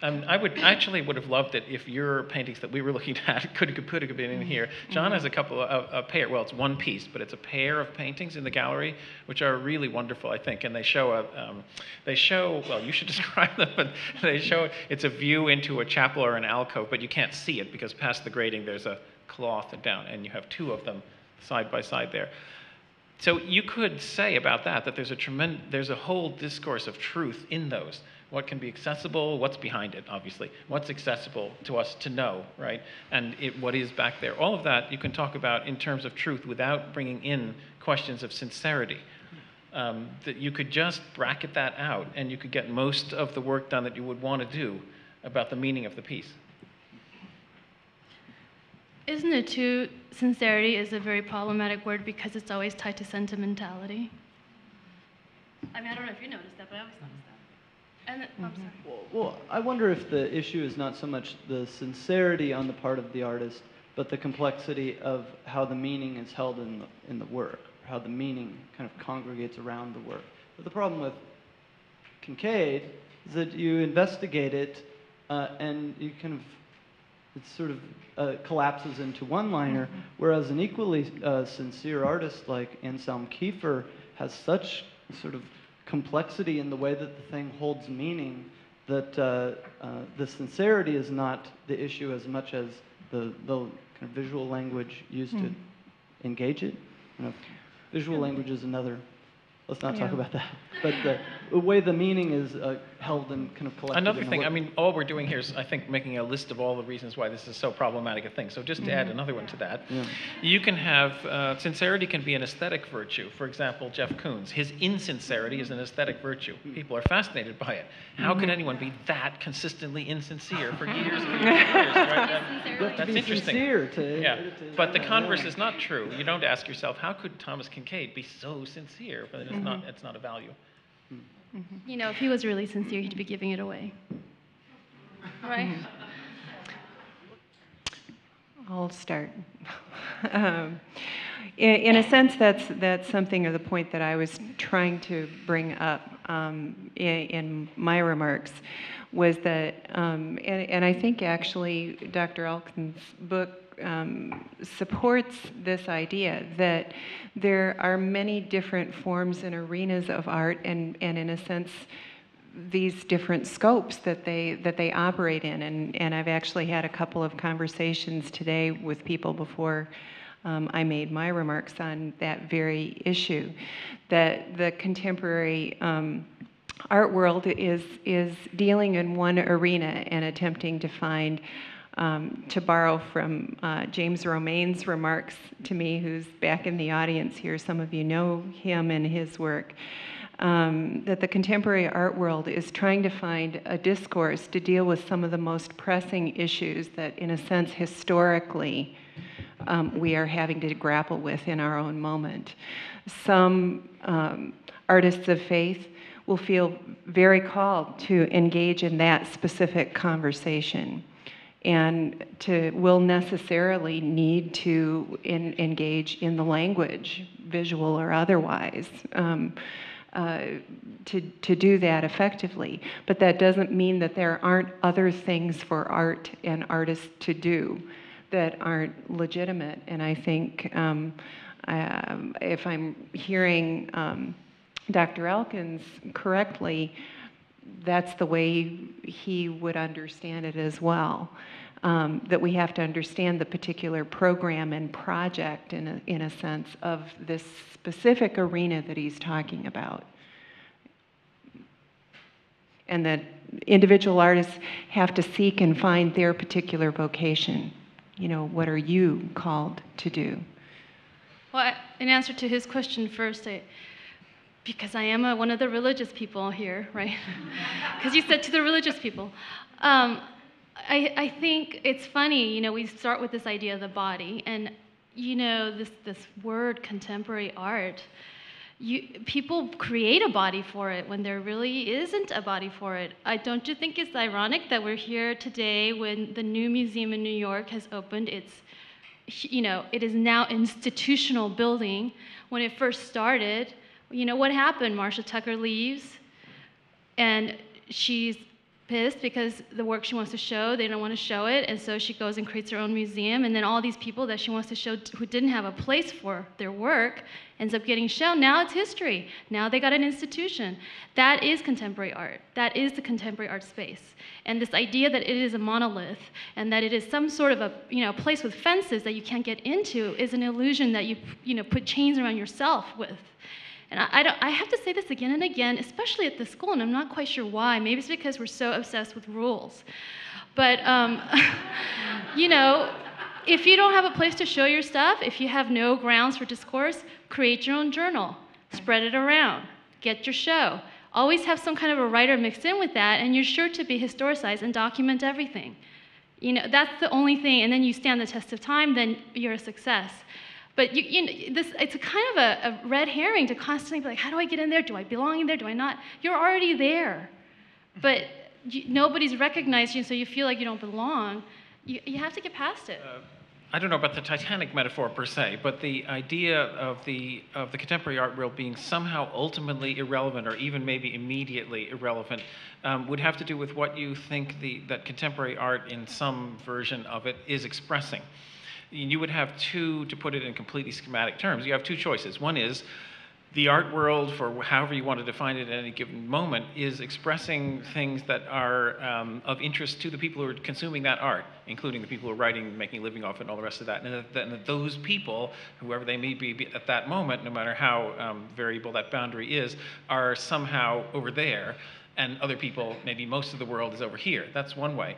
Um, I would actually would have loved it if your paintings that we were looking at could have put it in here. John mm-hmm. has a couple of a pair. Well, it's one piece, but it's a pair of paintings in the gallery, which are really wonderful, I think. And they show a, um, they show. Well, you should describe them. But they show it's a view into a chapel or an alcove, but you can't see it because past the grating there's a cloth down, and you have two of them side by side there. So you could say about that that there's a tremendous, there's a whole discourse of truth in those. What can be accessible, what's behind it, obviously. What's accessible to us to know, right? And it, what is back there. All of that you can talk about in terms of truth without bringing in questions of sincerity. Um, that you could just bracket that out and you could get most of the work done that you would want to do about the meaning of the piece. Isn't it too, sincerity is a very problematic word because it's always tied to sentimentality? I mean, I don't know if you noticed that, but I always noticed that. And it, I'm sorry. Well, well, I wonder if the issue is not so much the sincerity on the part of the artist, but the complexity of how the meaning is held in the, in the work, how the meaning kind of congregates around the work. But the problem with Kinkade is that you investigate it, uh, and you kind of, it sort of uh, collapses into one-liner, mm-hmm. whereas an equally uh, sincere artist like Anselm Kiefer has such sort of complexity in the way that the thing holds meaning, that uh, uh, the sincerity is not the issue as much as the, the kind of visual language used mm. to engage it. You know, visual language is another, let's not yeah. talk about that, but the, the way the meaning is uh, held and kind of collected. Another thing, I mean, all we're doing here is, I think, making a list of all the reasons why this is so problematic a thing. So just to mm-hmm. add another one to that, yeah. you can have, uh, sincerity can be an aesthetic virtue. For example, Jeff Koons, his insincerity is an aesthetic virtue. People are fascinated by it. How mm-hmm. could anyone be that consistently insincere for years and years and years, right? That, that's interesting. To, yeah. to, but the converse yeah. is not true. You don't ask yourself, how could Thomas Kinkade be so sincere? But it's, mm-hmm. not, it's not a value. You know, if he was really sincere, he'd be giving it away, right? I'll start. um, in, in a sense, that's that's something of the point that I was trying to bring up um, in, in my remarks, was that, um, and, and I think actually Doctor Elkin's book Um, supports this idea that there are many different forms and arenas of art, and, and in a sense, these different scopes that they that they operate in. And, and I've actually had a couple of conversations today with people before um, I made my remarks on that very issue, that the contemporary um, art world is is dealing in one arena and attempting to find. Um, to borrow from uh, James Romaine's remarks to me, who's back in the audience here, some of you know him and his work, um, that the contemporary art world is trying to find a discourse to deal with some of the most pressing issues that, in a sense, historically um, we are having to grapple with in our own moment. Some um, artists of faith will feel very called to engage in that specific conversation, and to will necessarily need to in, engage in the language, visual or otherwise, um, uh, to, to do that effectively. But that doesn't mean that there aren't other things for art and artists to do that aren't legitimate. And I think um, uh, if I'm hearing um, Doctor Elkins correctly, that's the way he would understand it as well. Um, that we have to understand the particular program and project in a, in a sense of this specific arena that he's talking about. And that individual artists have to seek and find their particular vocation. You know, what are you called to do? Well, in answer to his question first, I, because I am a, one of the religious people here, right? Because you said to the religious people. Um, I, I think it's funny, you know, we start with this idea of the body, and, you know, this, this word, contemporary art, you, people create a body for it when there really isn't a body for it. I, don't you think it's ironic that we're here today when the new museum in New York has opened its, you know, it is now institutional building. When it first started, you know, what happened? Marsha Tucker leaves, and she's pissed because the work she wants to show, they don't want to show it, and so she goes and creates her own museum, and then all these people that she wants to show who didn't have a place for their work ends up getting shown. Now it's history. Now they got an institution. That is contemporary art. That is the contemporary art space. And this idea that it is a monolith and that it is some sort of a, you know, place with fences that you can't get into is an illusion that you, you know, put chains around yourself with. And I, I, don't, I have to say this again and again, especially at the school, and I'm not quite sure why. Maybe it's because we're so obsessed with rules. But, um, you know, if you don't have a place to show your stuff, if you have no grounds for discourse, create your own journal, spread it around, get your show. Always have some kind of a writer mixed in with that, and you're sure to be historicized and document everything. You know, that's the only thing, and then you stand the test of time, then you're a success. But you, you know, this, it's a kind of a, a red herring to constantly be like, how do I get in there? Do I belong in there? Do I not? You're already there. But you, nobody's recognized you, so you feel like you don't belong. You, you have to get past it. Uh, I don't know about the Titanic metaphor per se, but the idea of the, of the contemporary art world being somehow ultimately irrelevant, or even maybe immediately irrelevant, um, would have to do with what you think the, that contemporary art in some version of it is expressing. You would have two, to put it in completely schematic terms, you have two choices. One is the art world, for however you want to define it at any given moment, is expressing things that are um, of interest to the people who are consuming that art, including the people who are writing, making a living off it, and all the rest of that. And that those people, whoever they may be at that moment, no matter how um, variable that boundary is, are somehow over there, and other people, maybe most of the world, is over here. That's one way.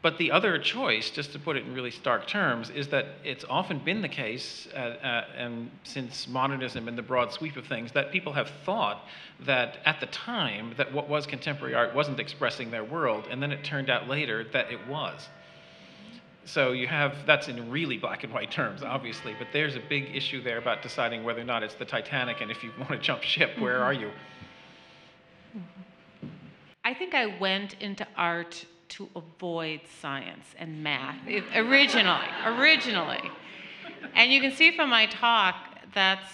But the other choice, just to put it in really stark terms, is that it's often been the case, uh, uh, and since modernism and the broad sweep of things, that people have thought that at the time that what was contemporary art wasn't expressing their world, and then it turned out later that it was. So you have, that's in really black and white terms, obviously, but there's a big issue there about deciding whether or not it's the Titanic, and if you want to jump ship, mm-hmm. where are you? Mm-hmm. I think I went into art to avoid science and math, originally, originally. And you can see from my talk that's,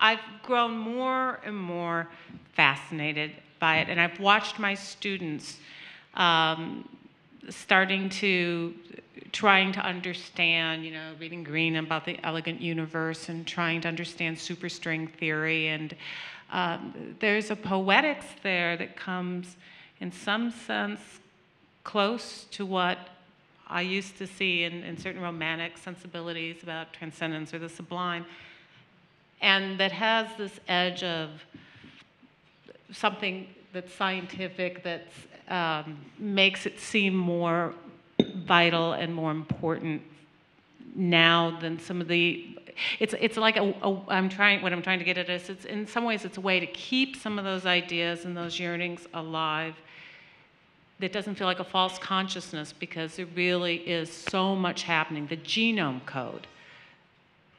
I've grown more and more fascinated by it, and I've watched my students um, starting to, trying to understand, you know, reading Green about the elegant universe and trying to understand superstring theory, and um, there's a poetics there that comes, in some sense, close to what I used to see in, in certain romantic sensibilities about transcendence or the sublime, and that has this edge of something that's scientific, that um, makes it seem more vital and more important now than some of the, it's, it's like a, a, I'm trying, what I'm trying to get at is, it's, in some ways it's a way to keep some of those ideas and those yearnings alive. That doesn't feel like a false consciousness, because there really is so much happening. The genome code.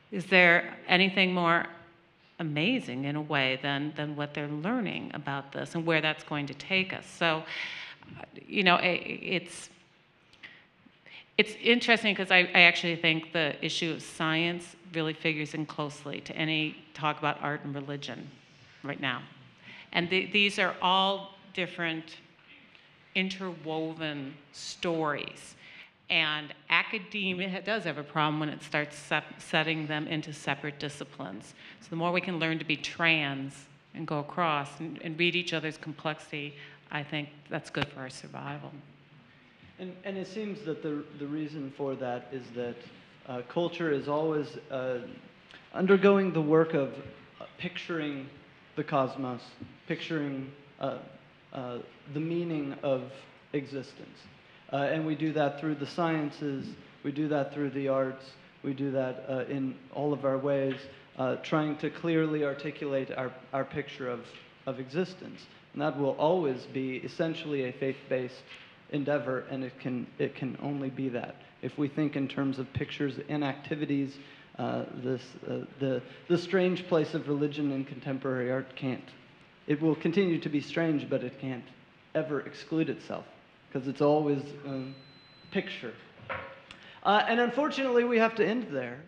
Is there anything more amazing in a way than, than what they're learning about this and where that's going to take us. So, you know, it, it's, it's interesting because I, I actually think the issue of science really figures in closely to any talk about art and religion right now. And the, these are all different interwoven stories. And academia does have a problem when it starts se setting them into separate disciplines. So the more we can learn to be trans and go across and, and read each other's complexity, I think that's good for our survival. And, and it seems that the, the reason for that is that uh, culture is always uh, undergoing the work of uh, picturing the cosmos, picturing uh, uh, the meaning of existence. Uh, and we do that through the sciences, we do that through the arts, we do that uh, in all of our ways, uh, trying to clearly articulate our, our picture of, of existence. And that will always be essentially a faith-based endeavor, and it can, it can only be that. If we think in terms of pictures and activities, uh, this, uh, the, the strange place of religion in contemporary art can't. It will continue to be strange, but it can't ever exclude itself, because it's always a um, picture. Uh, and unfortunately, we have to end there.